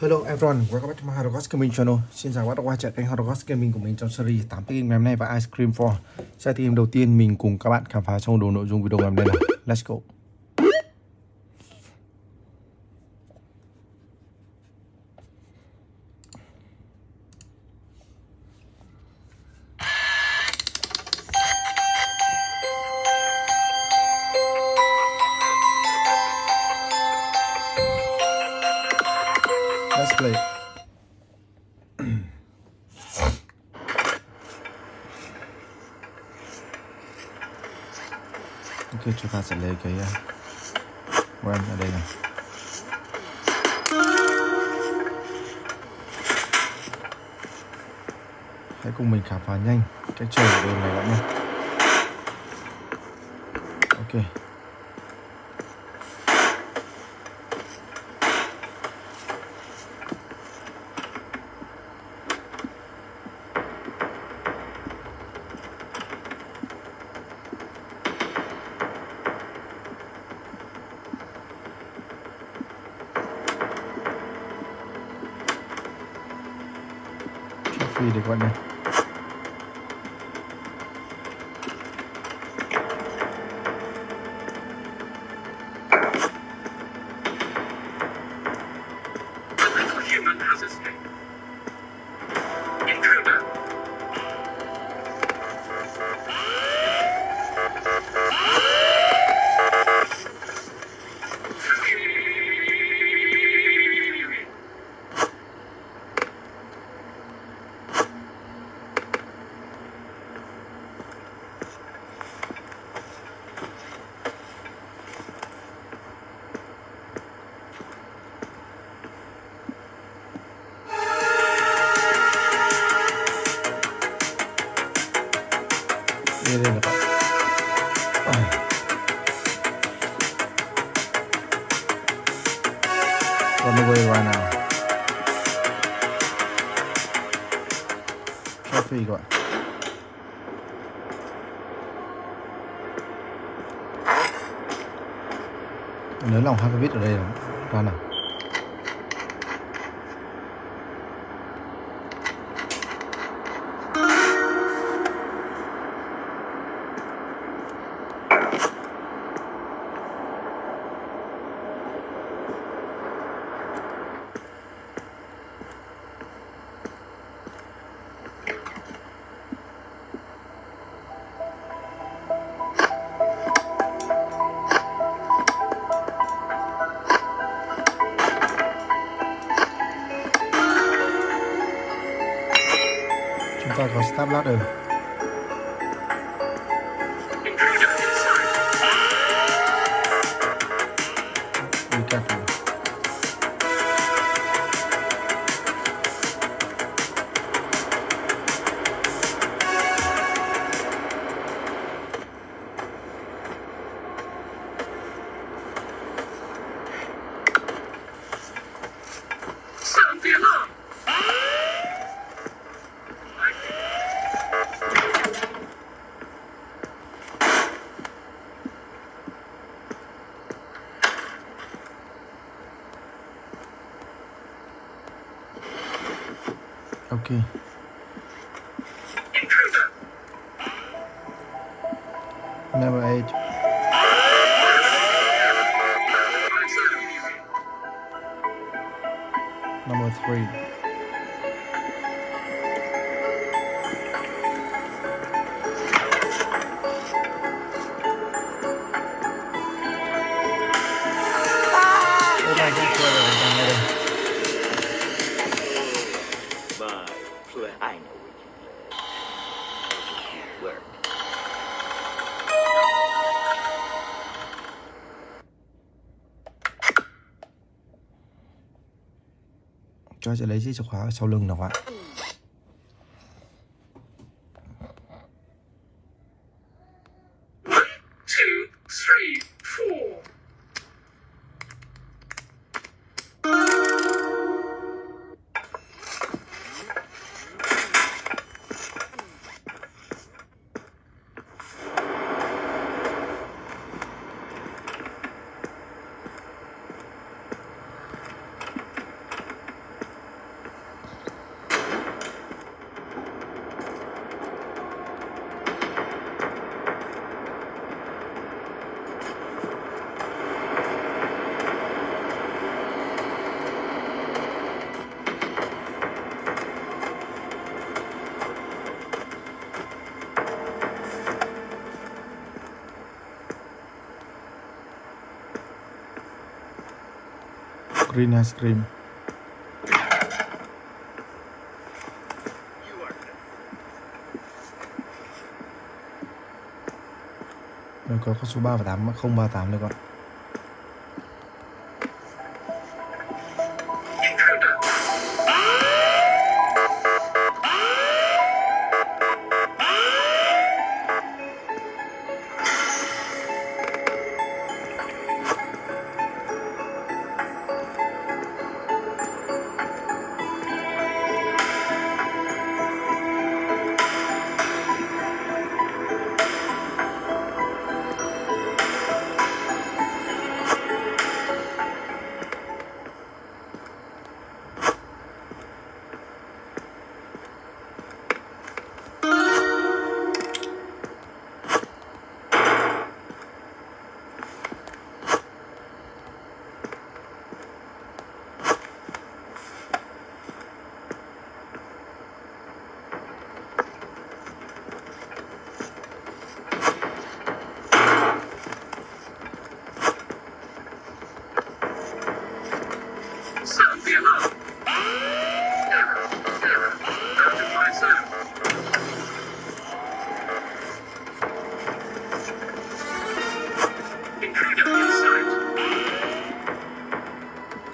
Hello everyone, welcome back to my Horror Ghost Gaming channel. Xin chào các bạn đã quay trở lại kênh Horror Ghost Gaming của mình trong series 8 tựa game ngày hôm nay và Ice Scream 4. Sẽ tựa game đầu tiên mình cùng các bạn khám phá trong đồ nội dung video ngày hôm nay là Let's Go. Ok, chúng ta sẽ lấy cái RAM ở đây này. Hãy cùng mình khám phá nhanh cái trò của game này bạn nhé. Ok. Được bạn này. Run away right now. Trophy các bạn. Nới lòng hai bit ở đây ra nào. Chúng ta có stop ladder. Be careful. Okay. Number 8. Number 3. Oh my God. I know what you did. It worked. Cho sẽ lấy chiếc chìa khóa sau lưng nào ạ. green ice cream. Rồi có số 38 mà không 38 được ạ.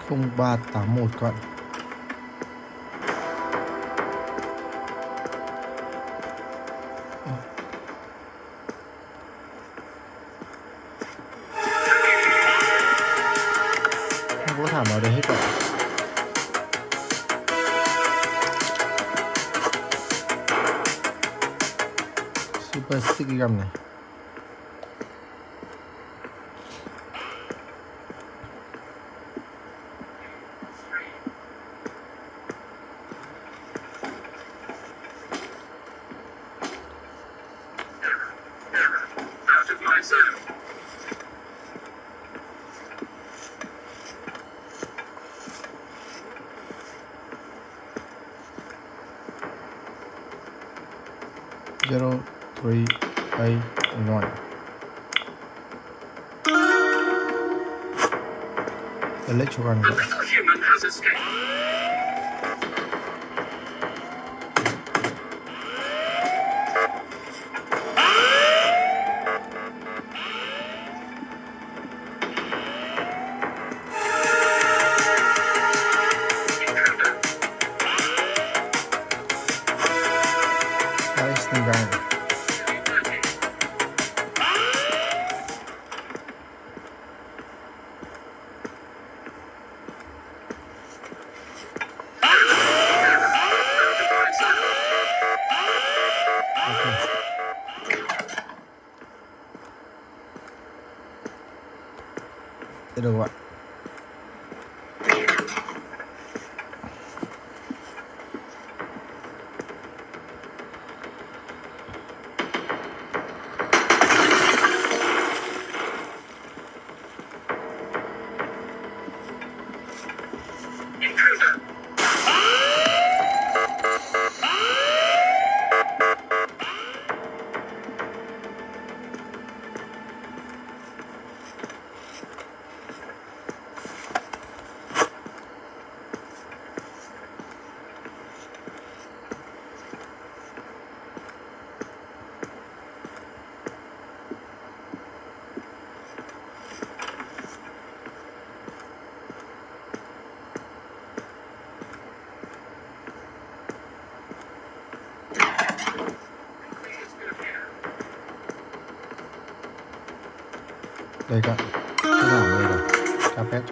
Không 381 các bạn. Không có thảm ở đây hết cả. Super sticky gum này. Run back. Another human has escaped. That is the guy. Đây các bạn, cái nào đây rồi, carpet.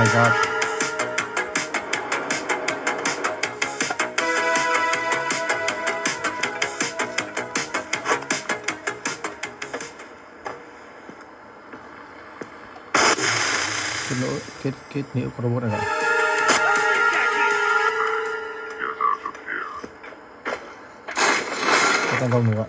my God. Cái hiệu của robot này ạ. Tạm vòng rồi ạ.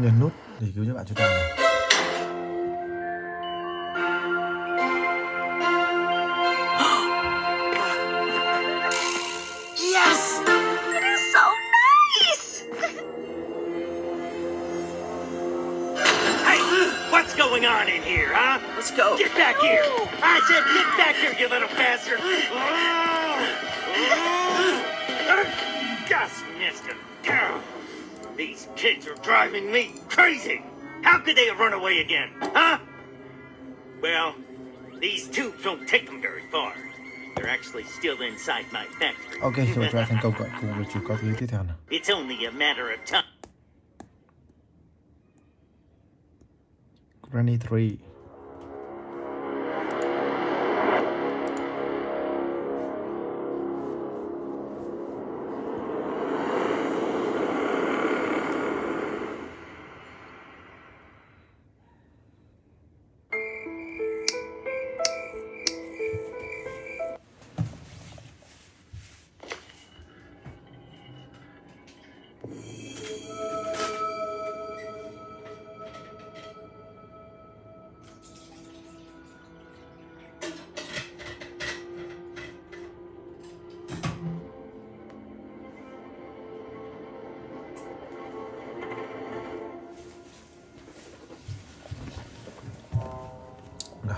Nhấn nút để cứu cho bạn chúng ta. Get back here! I said get back here, you little bastard! Just missed him. These kids are driving me crazy! How could they have run away again, huh? Well, these tubes don't take them very far. They're actually still inside my factory. Okay, so I think I've got to let you go to the town. It's only a matter of time. Granny 3.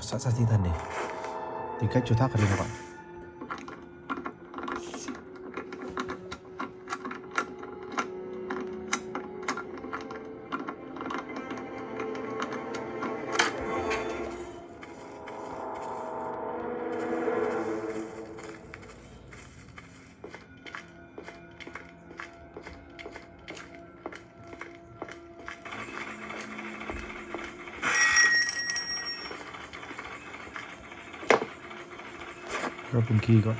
Sẵn sàng tinh thần này tìm cách trốn thoát khỏi đây các bạn. Robin key got.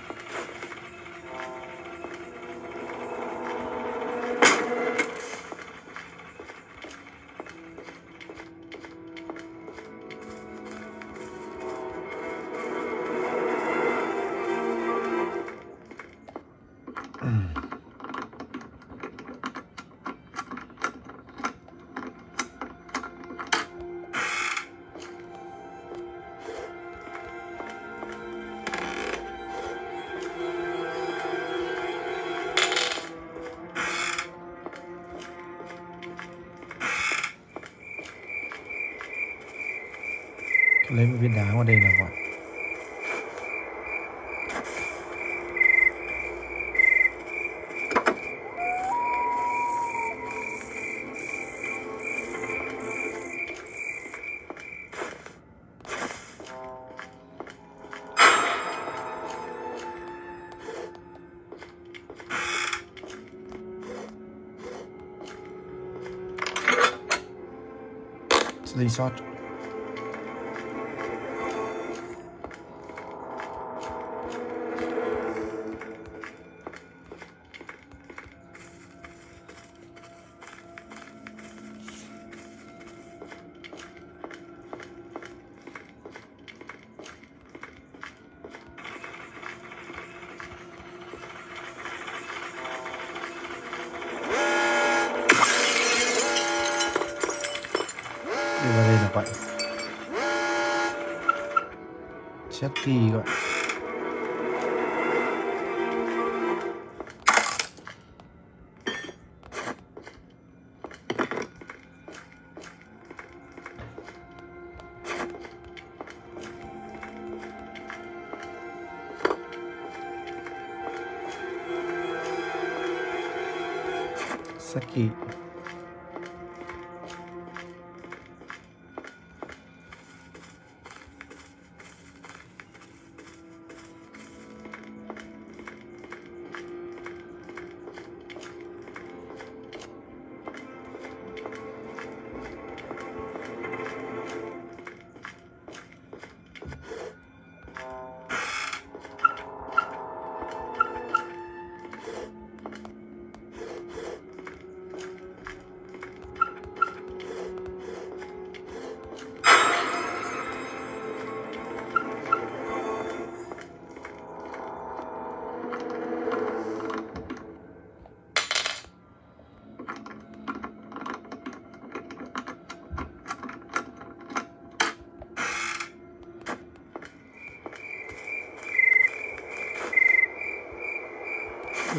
Lấy một viên đá qua đây nào gọi. Đi sót. Chết kỳ gọi. Sắc kỳ.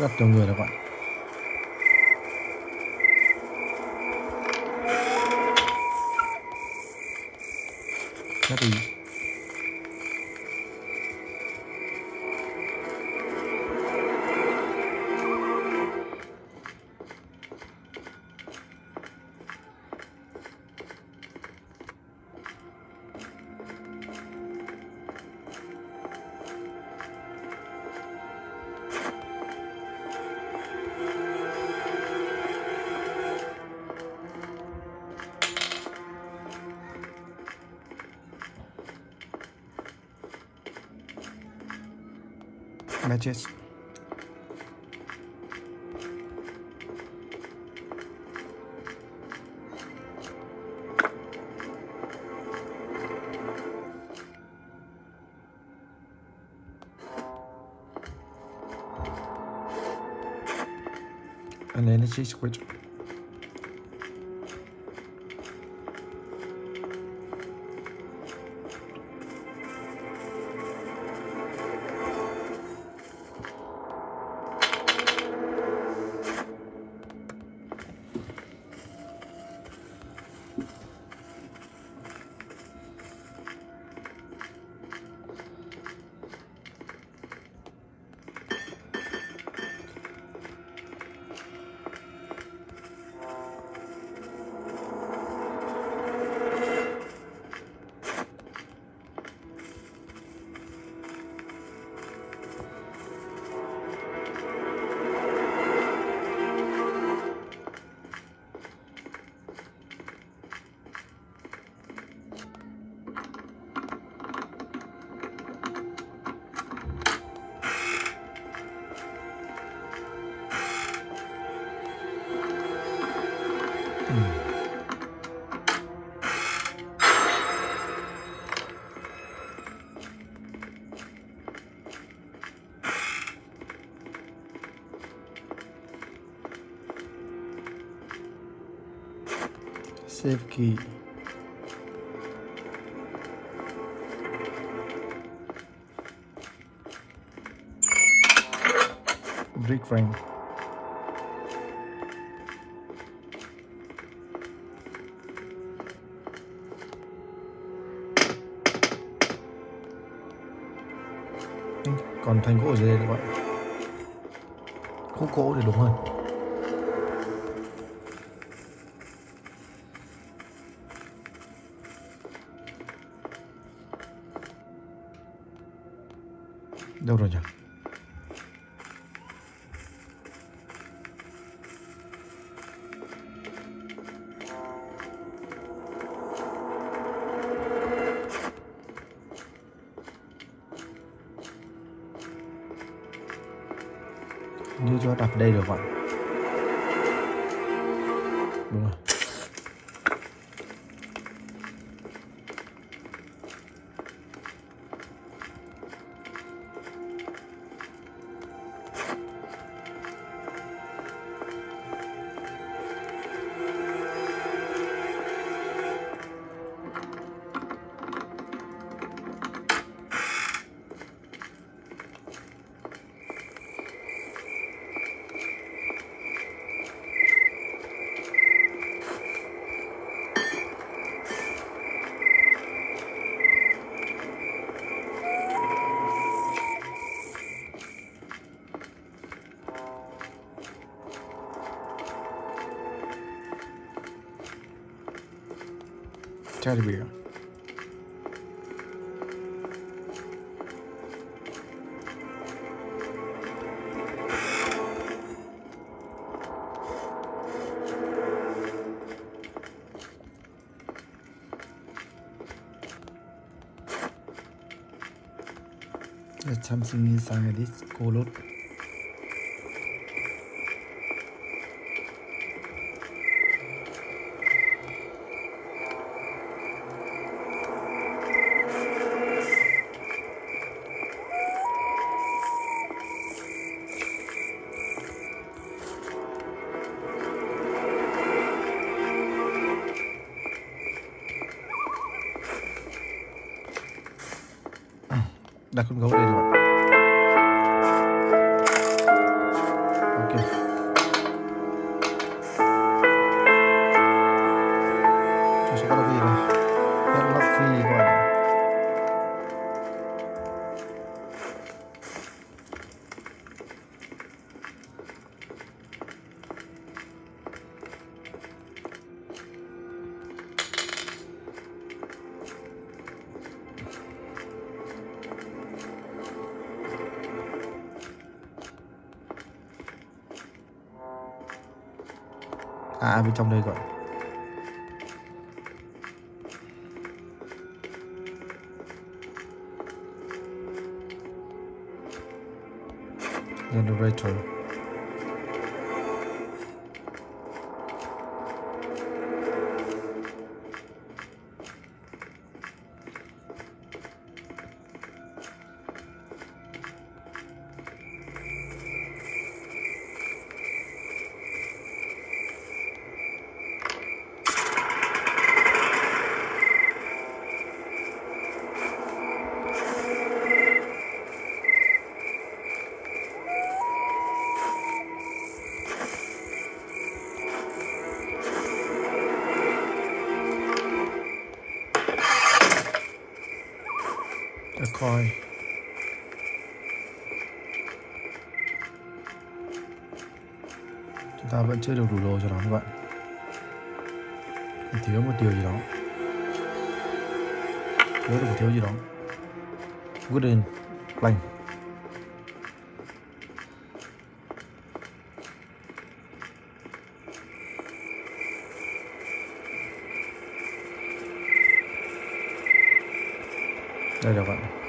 rất nhiều người đó các bạn. Rất ý. Matches. An energy switch. Save key. Brick frame. Còn thành gỗ ở dưới đây các bạn. Khúc gỗ thì đúng hơn. Đâu rồi nhỉ? Như cho đặt đây được vậy. Đúng rồi. Teddy bear. There's something inside this color. Đặt con gấu đây rồi. À, bên trong đây rồi. Generator. Chúng ta vẫn chưa được đủ đồ cho nó các bạn, mình thiếu một điều gì đó, thiếu được một thiếu gì đó. Wooden plank. Đây là các bạn.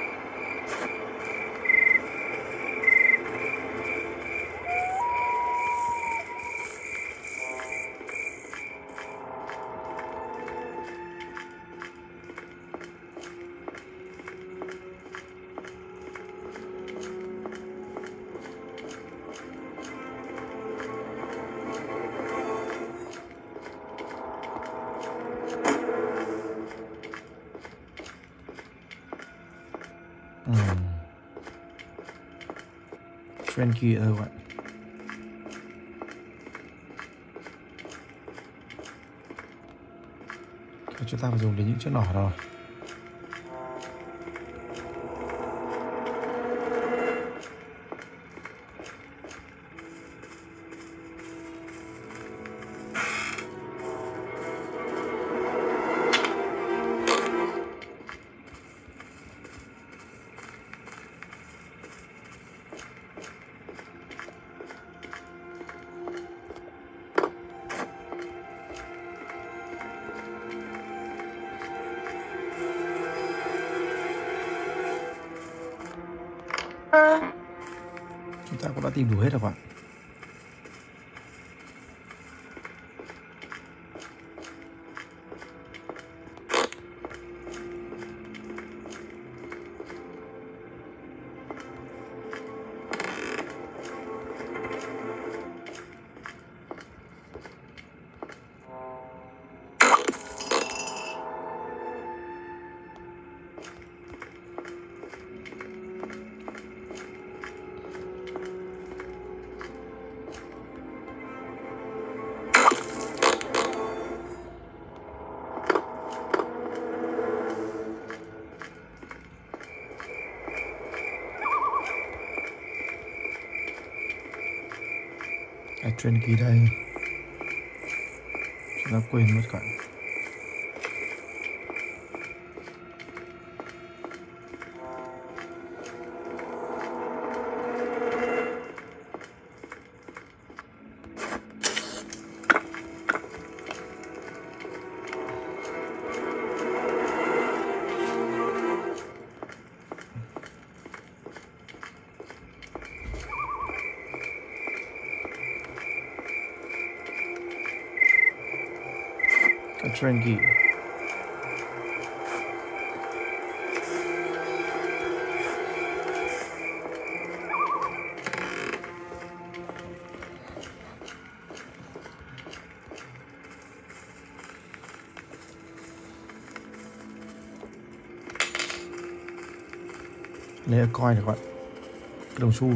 Frankie ơi các bạn. Chúng ta phải dùng đến những chiếc nỏ rồi. Chúng ta cũng đã tìm đủ hết rồi các bạn. Trên ký đây chúng ta quên mất cả. Tranky. Để coi được các bạn. Cái đồng xu.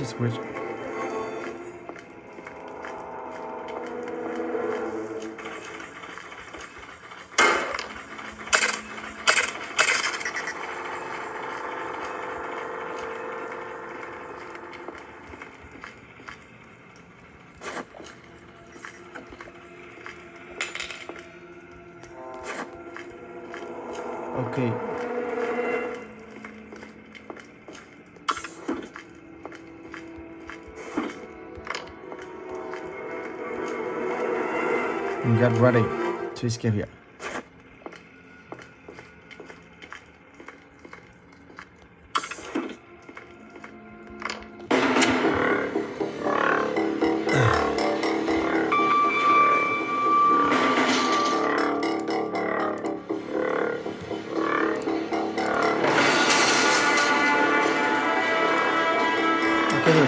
Switch. Okay. Get ready to escape here.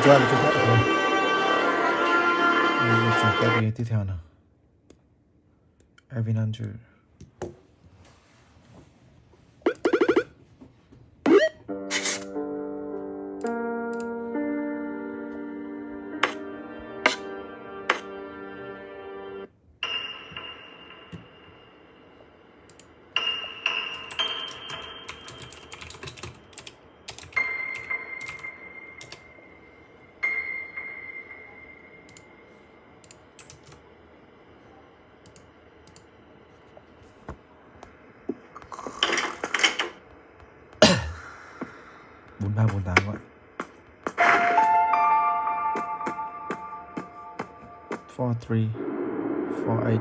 Qua là chúng ta được rồi. Mình chuyển qua cái tiếp theo nào. Evan Andrew. Three, 4, 8.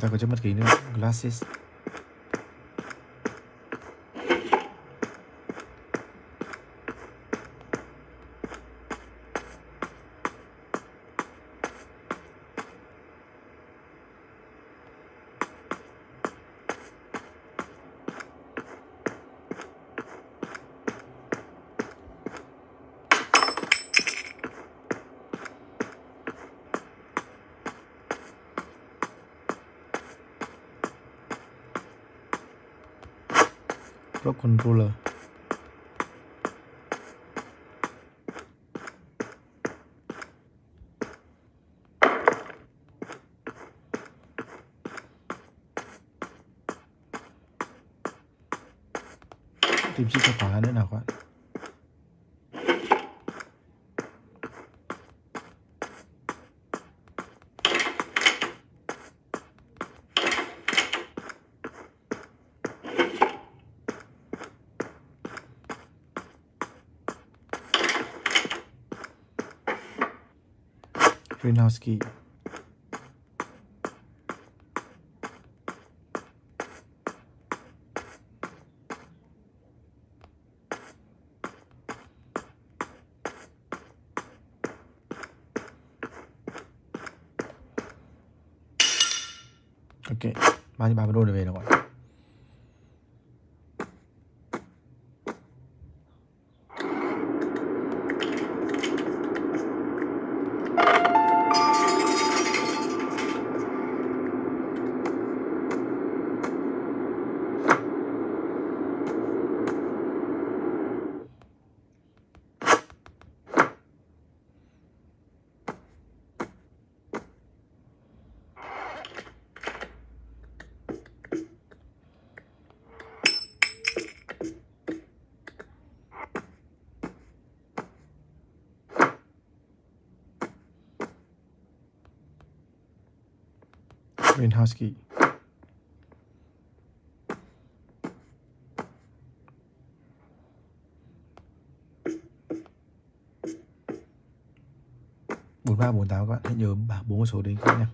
Ta có chất mất khí nữa. Glasses. Controller. Tìm chiếc chìa khóa nữa nào các bạn. Greenhouse key. Ok, mang đi 30 đô để về nào các bạn. Greenhouse key. Bốn ba bốn tám các bạn hãy nhớ bảng 4 con số đấy các bạn nhé.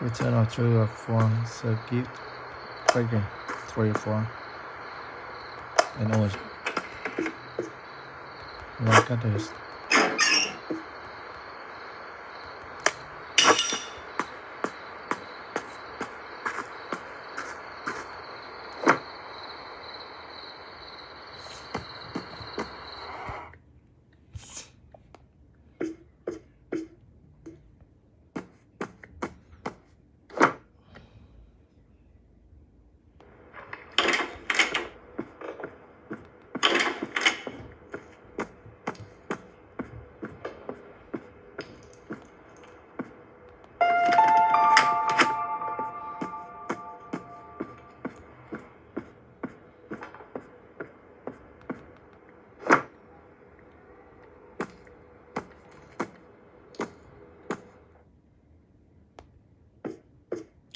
Return of 2 or 4 circuit breaker 3 or 4 and orange. Look at this.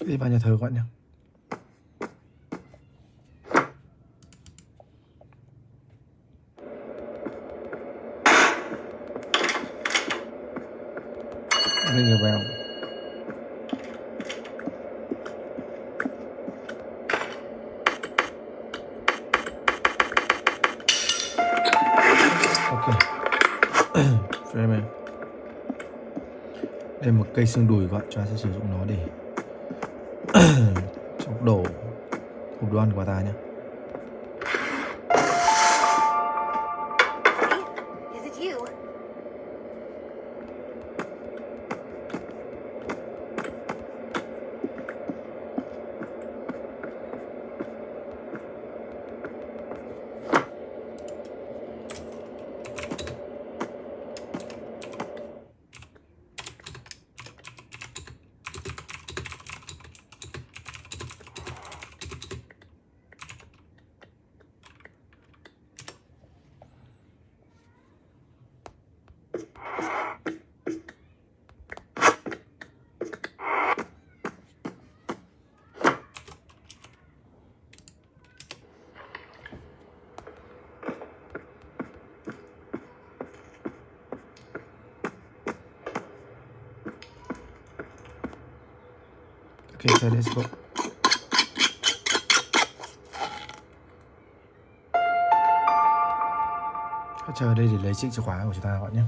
Đi vào nhà thờ các bạn nhé. Mình vào. Ok. Frame này. Đây một cây xương đùi các bạn, chúng ta sẽ sử dụng nó để trong đổ hộp đồ ăn của ta nhé. Okay, so let's go. Hãy chờ ở đây để lấy chiếc chìa khóa của chúng ta các bạn nhé.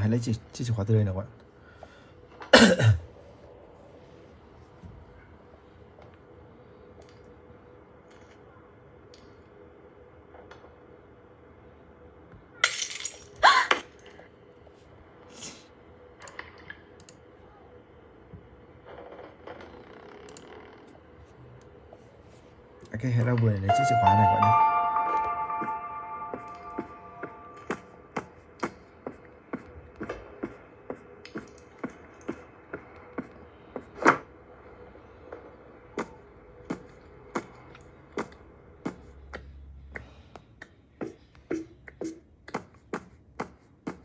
Hãy lấy chiếc chìa khóa từ đây nào các bạn. Ok, hãy ra vừa để lấy chiếc chìa khóa này các bạn nhé.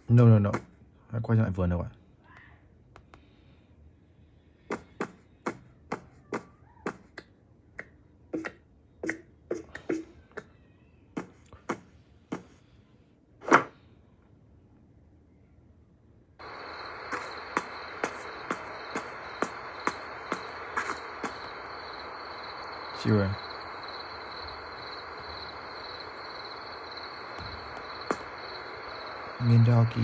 No, no, no. Hãy quay lại vườn nào ạ. Chịu rồi. Doggy.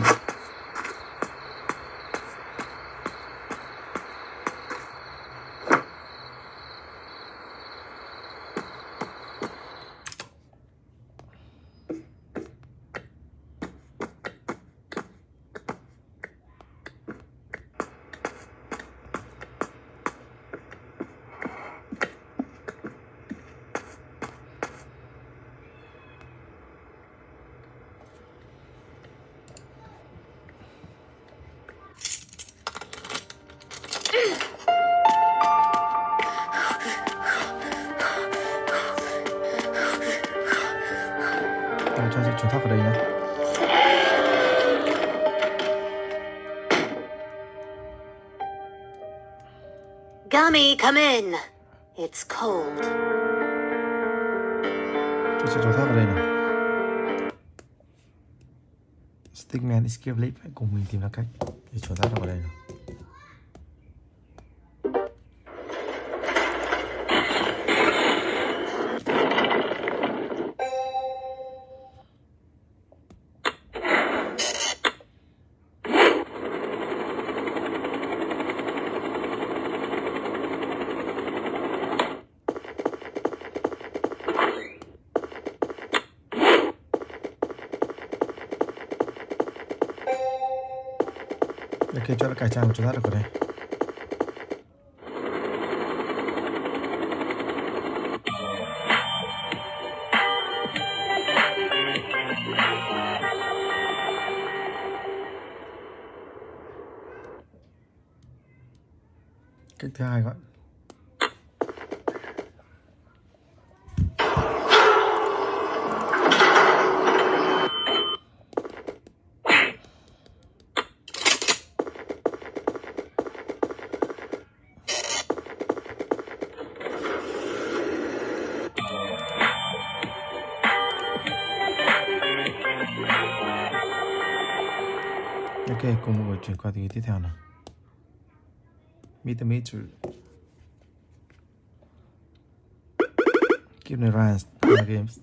Cho chúng thoát vào đây nhé. Tommy, come in. It's cold. Stickman escape late, phải cùng mình tìm ra cách để trốn thoát ra khỏi đây nào. Okay, cho nó cải trang cho ra được rồi đây. Cách thứ hai gọi. Okay, cùng người chuyển qua thì tiếp theo nào. Meet the Master. Keep the Ryan's games.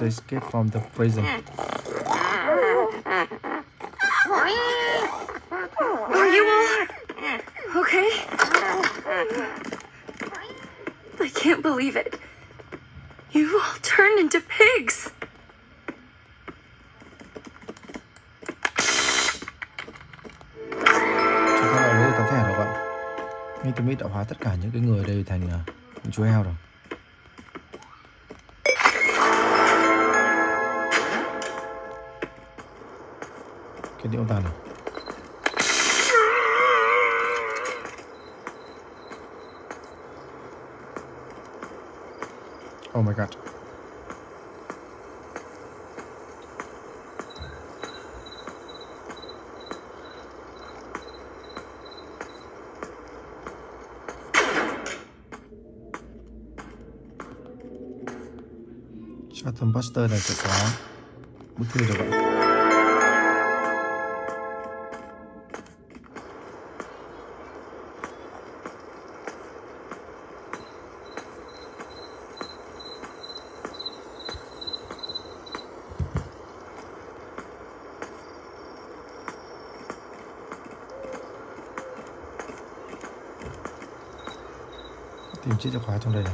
To escape from the prison. Are you all okay? I can't believe it. You all turned into pigs. Chúng ta đã tập thể rồi bạn. Mitomi đã hóa tất cả những cái người đây thành chú heo rồi. Cái điệu đàn này. Oh my god. Shotgun Buster này sẽ có bức thư rồi bạn. Tìm chiếc chìa khóa trong đây này.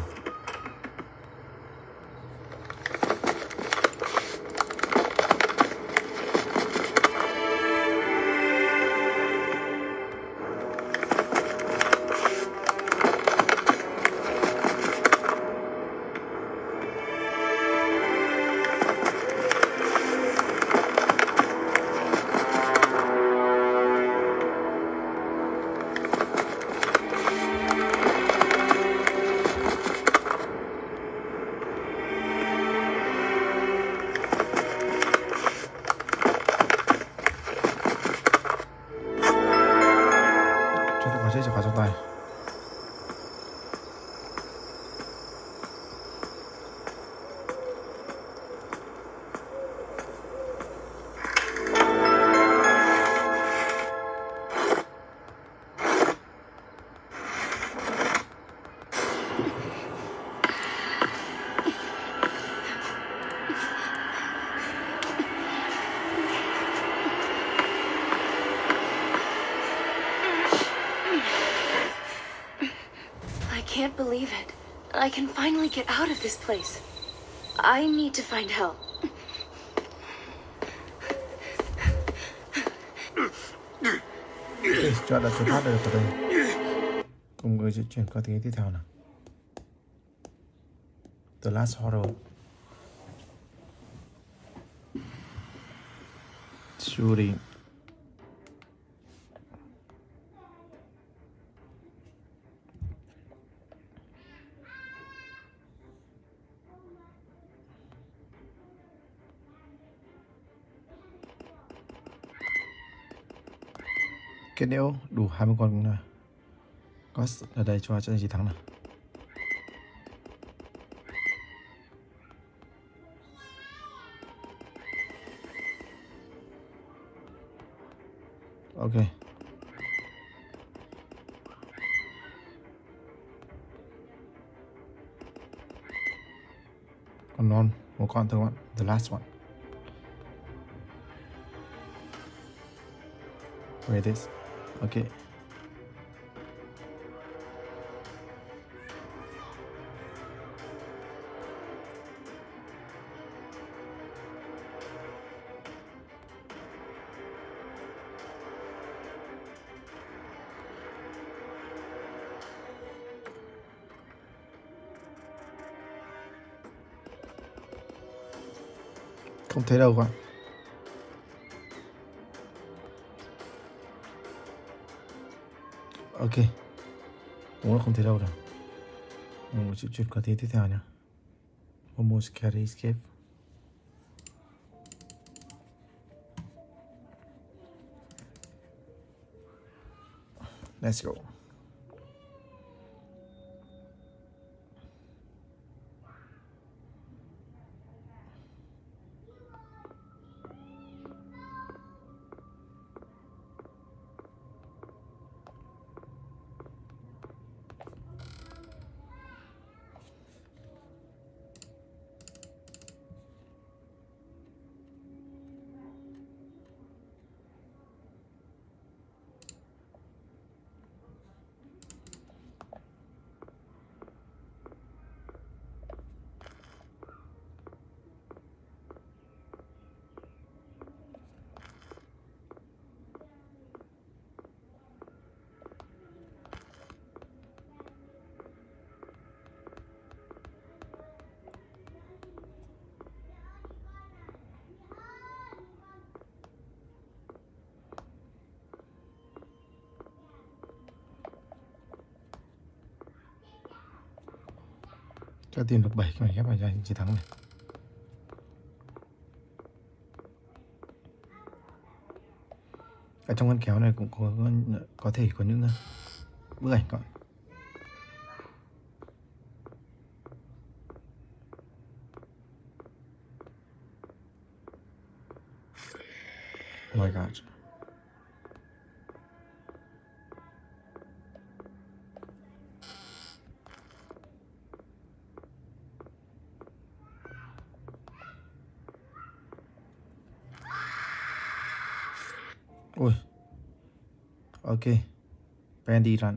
I can't believe it. I can finally get out of this place. I need to find help. Okay, cho đã thoát được rồi. Cùng người di chuyển qua tiếng tiếp theo nào. The Last Horror. Shuri. Kết liễu đủ 20 con Ghost ở đây cho anh chị thắng nào. Ok. Còn non, một con thôi các bạn. The last one. Where it is. Okay. Không thấy đâu ạ. Ok. Đúng là không thấy đâu rồi. Một chút có thế tiếp theo nhá. Almost carry escape. Let's go. Cho tìm được 7 cái mảnh ghép này cho anh chị thắng này. Ở trong ngăn kéo này cũng có thể có những bức ảnh các bạn. Oh my god. Ôi. Ok. Bendy Run.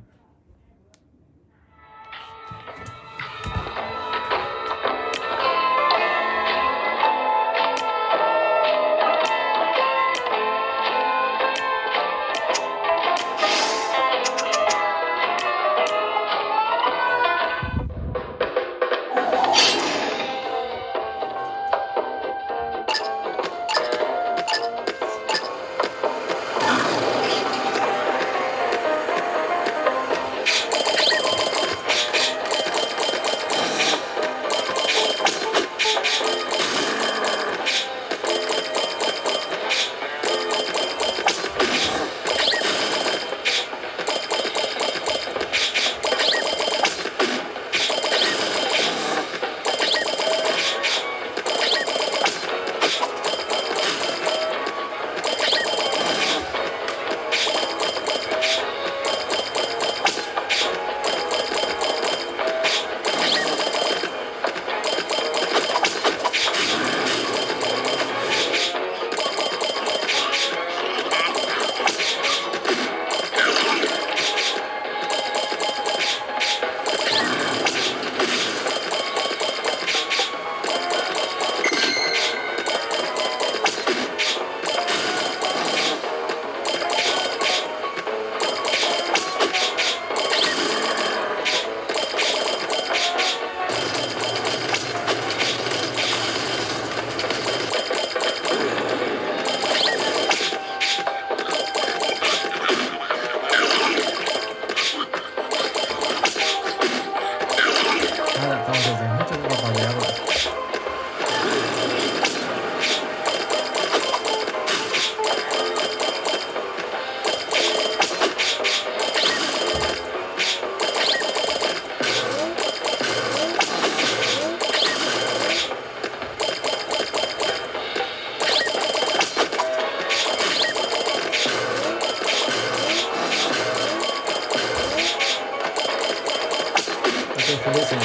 không biết rồi.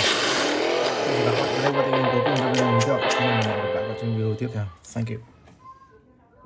Đây là các bạn, đây là những cái video mình đã chọn. Hẹn gặp lại các bạn trong video tiếp theo. Thank you.